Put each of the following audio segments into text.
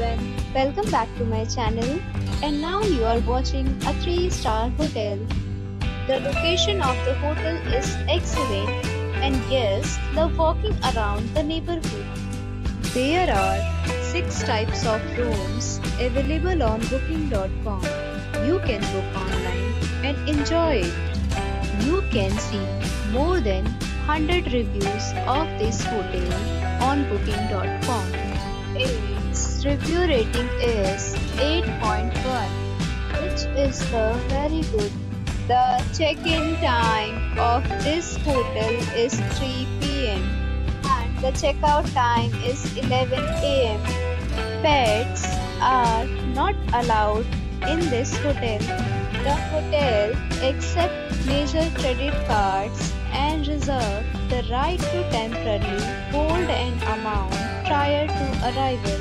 children, welcome back to my channel, and now you are watching a 3-star hotel. The location of the hotel is excellent, and guests love walking around the neighborhood. There are 6 types of rooms available on booking.com. You can book online and enjoy it. You can see more than 100 reviews of this hotel on booking.com. Its review rating is 8.1, which is very good. The check-in time of this hotel is 3 p.m. and the check-out time is 11 a.m. Pets are not allowed in this hotel. The hotel accepts major credit cards and reserves the right to temporarily hold an amount prior to arrival.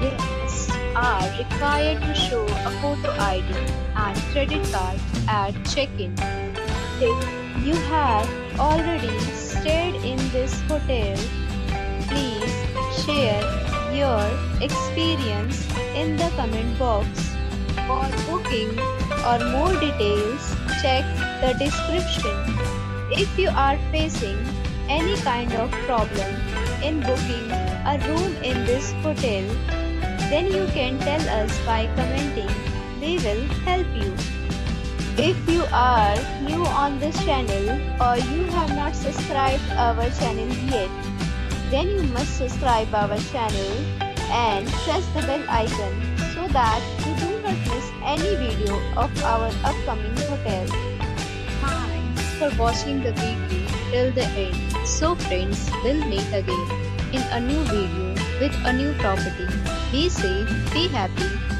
Guests are required to show a photo ID and credit card at check-in. If you have already stayed in this hotel, please share your experience in the comment box. For booking or more details, check the description. If you are facing any kind of problem in booking a room in this hotel, then you can tell us by commenting. We will help you. If you are new on this channel or you have not subscribed our channel yet, then you must subscribe our channel and press the bell icon so that you do not miss any video of our upcoming hotel. Thanks for watching the video till the end. So friends, we'll meet again in a new video with a new property. Be safe, be happy.